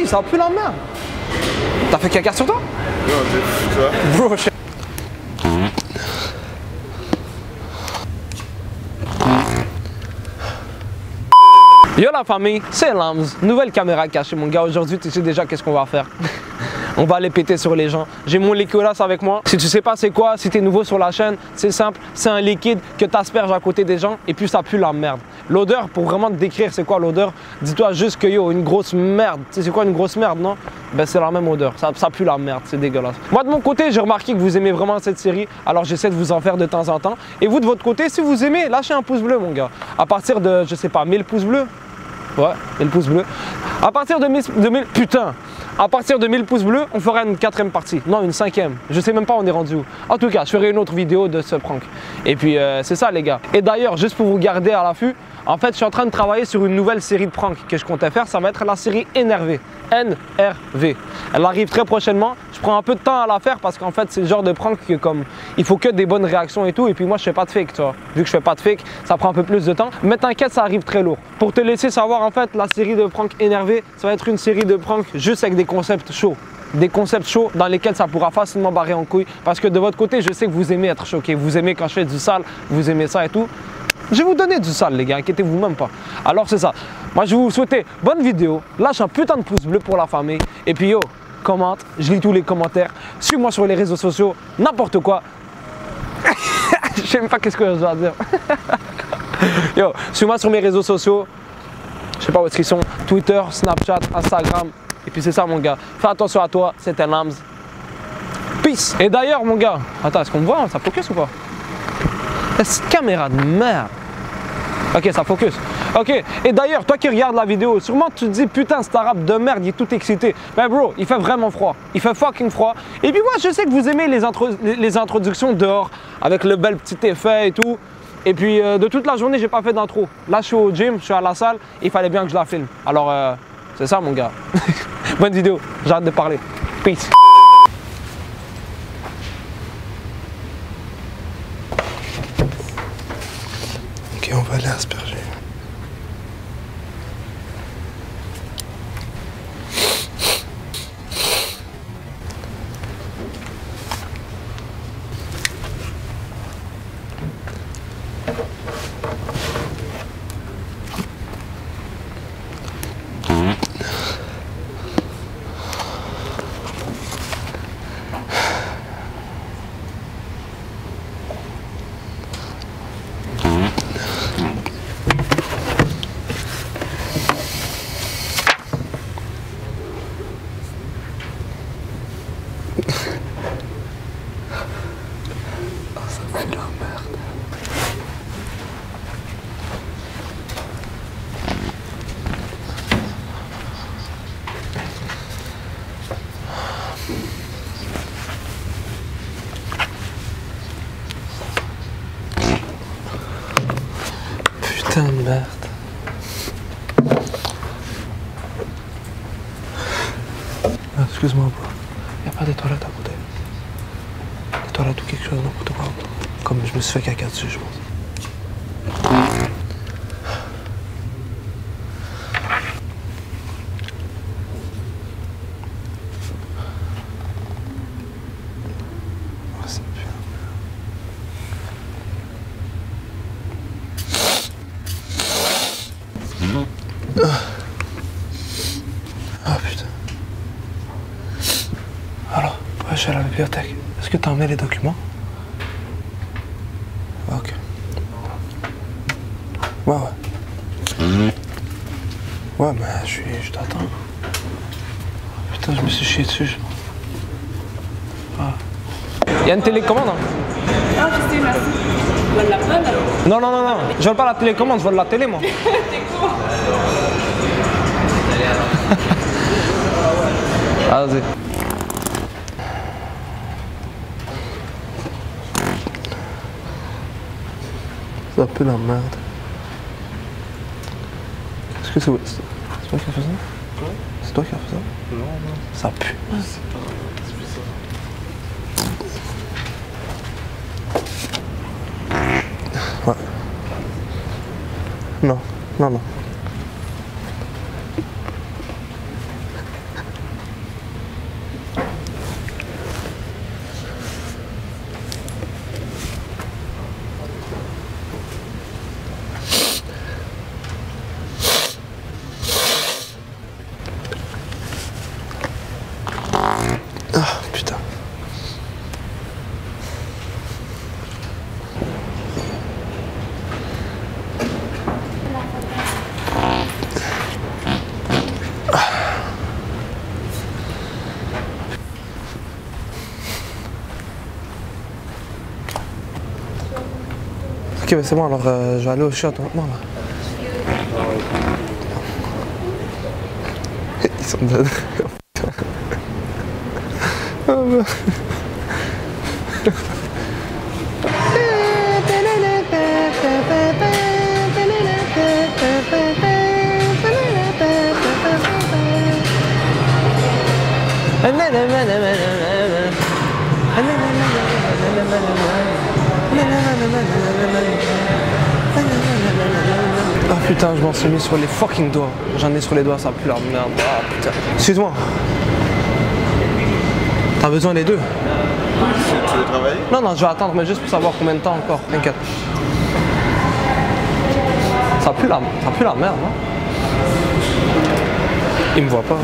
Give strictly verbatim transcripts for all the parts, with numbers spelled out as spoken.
Vas-y, ça pue la merde. T'as fait caca sur toi? Non, tu vois. Bro, je... Yo la famille, c'est Lamz, nouvelle caméra cachée mon gars, aujourd'hui tu sais déjà qu'est-ce qu'on va faire. On va aller péter sur les gens. J'ai mon Léculas avec moi. Si tu sais pas c'est quoi, si t'es nouveau sur la chaîne, c'est simple, c'est un liquide que t'asperges à côté des gens et puis ça pue la merde. L'odeur, pour vraiment te décrire c'est quoi l'odeur, dis-toi juste que yo, une grosse merde. Tu sais c'est quoi une grosse merde, non? Ben c'est la même odeur, ça, ça pue la merde, c'est dégueulasse. Moi de mon côté, j'ai remarqué que vous aimez vraiment cette série, alors j'essaie de vous en faire de temps en temps. Et vous de votre côté, si vous aimez, lâchez un pouce bleu mon gars. À partir de, je sais pas, mille pouces bleus. Ouais, et le pouce bleu. À partir de mille, de mille, putain, à partir de mille pouces bleus, on fera une quatrième partie. Non, une cinquième. Je sais même pas on est rendu où. En tout cas, je ferai une autre vidéo de ce prank. Et puis, euh, c'est ça les gars. Et d'ailleurs, juste pour vous garder à l'affût, en fait, je suis en train de travailler sur une nouvelle série de pranks que je comptais faire. Ça va être la série N R V. N R V. Elle arrive très prochainement. Je prends un peu de temps à la faire parce qu'en fait, c'est le genre de prank que comme il faut que des bonnes réactions et tout. Et puis moi, je fais pas de fake, tu vois. Vu que je fais pas de fake, ça prend un peu plus de temps. Mais t'inquiète, ça arrive très lourd. Pour te laisser savoir, en fait, la série de prank N R V, ça va être une série de prank juste avec des concepts chauds. Des concepts chauds dans lesquels ça pourra facilement barrer en couille. Parce que de votre côté, je sais que vous aimez être choqué. Vous aimez quand je fais du sale, vous aimez ça et tout. Je vais vous donner du sale les gars, inquiétez-vous même pas. Alors c'est ça, moi je vais vous souhaiter bonne vidéo, lâche un putain de pouce bleu pour la famille. Et puis yo, commente, je lis tous les commentaires. Suis-moi sur les réseaux sociaux, n'importe quoi. Je sais même pas qu'est-ce que je dois dire. Yo, suis-moi sur mes réseaux sociaux. Je sais pas où est-ce qu'ils sont, Twitter, Snapchat, Instagram. Et puis c'est ça mon gars, fais attention à toi, c'était Lamz. Peace. Et d'ailleurs mon gars, attends, est-ce qu'on me voit, ça focus ou pas? Cette caméra de merde. Ok, ça focus. Ok, et d'ailleurs, toi qui regardes la vidéo, sûrement tu te dis putain, cet arabe de merde, il est tout excité. Mais bro, il fait vraiment froid. Il fait fucking froid. Et puis moi, je sais que vous aimez les, intro les introductions dehors avec le bel petit effet et tout. Et puis euh, de toute la journée, j'ai pas fait d'intro. Là, je suis au gym, je suis à la salle. Il fallait bien que je la filme. Alors, euh, c'est ça, mon gars. Bonne vidéo. J'arrête de parler. Peace. On va l'asperger. Putain de merde. Ah, excuse-moi, il n'y a pas des toilettes à côté. Des toilettes ou quelque chose, n'importe quoi. Comme je me suis fait caca dessus, je pense. Je suis à la bibliothèque. Est-ce que t'as emmené les documents? Ok. Ouais, ouais. Ouais, mais je suis, je t'attends. Putain, je me suis chié dessus, je pense. Ah. Il y a une télécommande, hein? Ah, je sais, merci. Tu voles la bonne alors? Non, non, non, non. Je vole pas la télécommande, je vole la télé, moi. T'es con. Vas-y. C'est un peu la merde. Est-ce que c'est... C'est toi qui as fait ça? Quoi? C'est toi qui as fait ça? Non, non. Ça pue. Ouais, c'est pas... C'est plus ça. Ouais. Non, non, non. Ok, bah c'est bon, alors euh, je vais aller au chiottes maintenant là. Ils sont dedans. Oh bah. Ah putain, je m'en suis mis sur les fucking doigts. J'en ai sur les doigts, ça pleure, merde. Ah putain. Excuse-moi. T'as besoin des deux? Tu veux travailler? Non, non, je vais attendre, mais juste pour savoir combien de temps encore. T'inquiète. Ça pue la, ça pue la merde. Hein. Il me voit pas.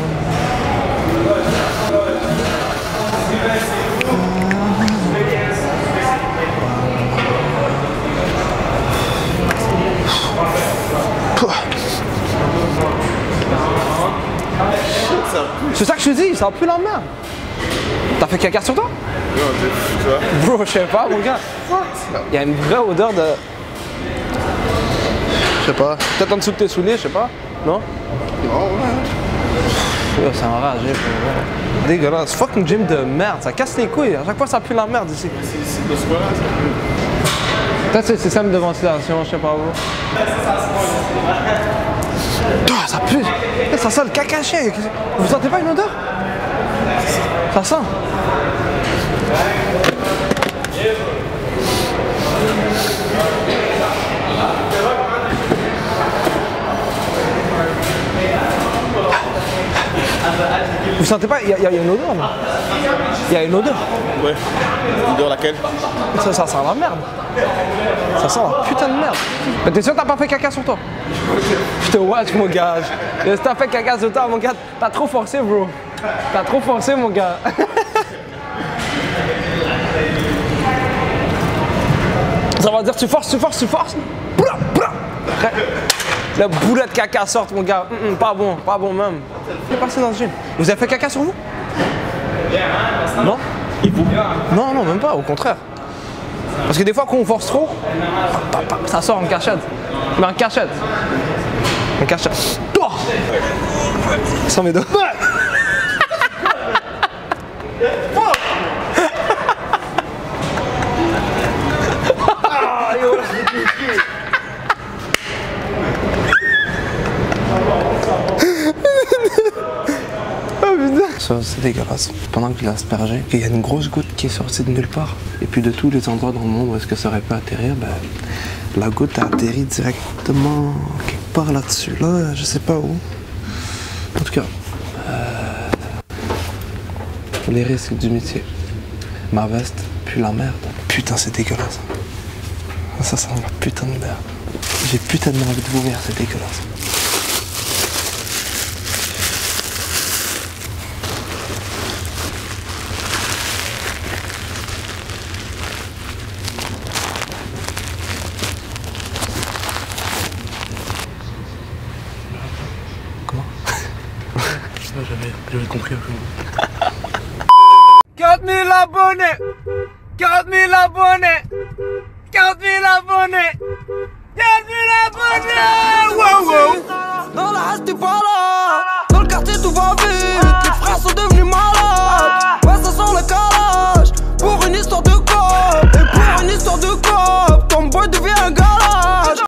C'est ça que je te dis, ça pue la merde. T'as fait caca sur toi? Non, bro, je sais pas, mon gars. Il y a une vraie odeur de... Je sais pas. Peut-être en dessous de tes souliers, je sais pas. Non? Non, ouais. C'est enragé. Dégueulasse. Fucking gym de merde, ça casse les couilles. À chaque fois, ça pue la merde ici. Peut-être c'est le système de ventilation, je sais pas où. Oh, ça pue. Ça sent le caca chien. Vous sentez pas une odeur? Ça sent. Vous sentez pas, il y, y a une odeur là. Il y a une odeur. Ouais. Une odeur laquelle? Ça, ça sent la merde. Ça sent la putain de merde. Mais t'es sûr que t'as pas fait caca sur toi? Je te watch mon gars. Si t'as fait caca sur toi mon gars, t'as trop forcé bro. T'as trop forcé mon gars. Ça va dire tu forces, tu forces, tu forces. Boula, boula. Après, la boulette caca sort mon gars. Mm -mm, pas bon, pas bon même. Vous passé dans le gym. Vous avez fait caca sur vous? Non? Non, non, même pas, au contraire. Parce que des fois quand on force trop, ça sort en cachette. Mais en cachette. En cachette. Toi oh sans mes doigts. C'est dégueulasse. Pendant qu'il aspergé, il y a une grosse goutte qui est sortie de nulle part. Et puis de tous les endroits dans le monde où est-ce que ça aurait pu atterrir, ben, la goutte a atterri directement quelque part là-dessus. Là, je sais pas où. En tout cas, euh, les risques du métier. Ma veste pue la merde. Putain, c'est dégueulasse. Ça sent la putain de merde. J'ai putain de envie de vomir, c'est dégueulasse. J'avais compris. quarante mille abonnés, quarante mille abonnés, quarante mille abonnés, quarante mille abonnés. Wow wow. Dans la reste, tu parles. Dans le quartier, tout va bien.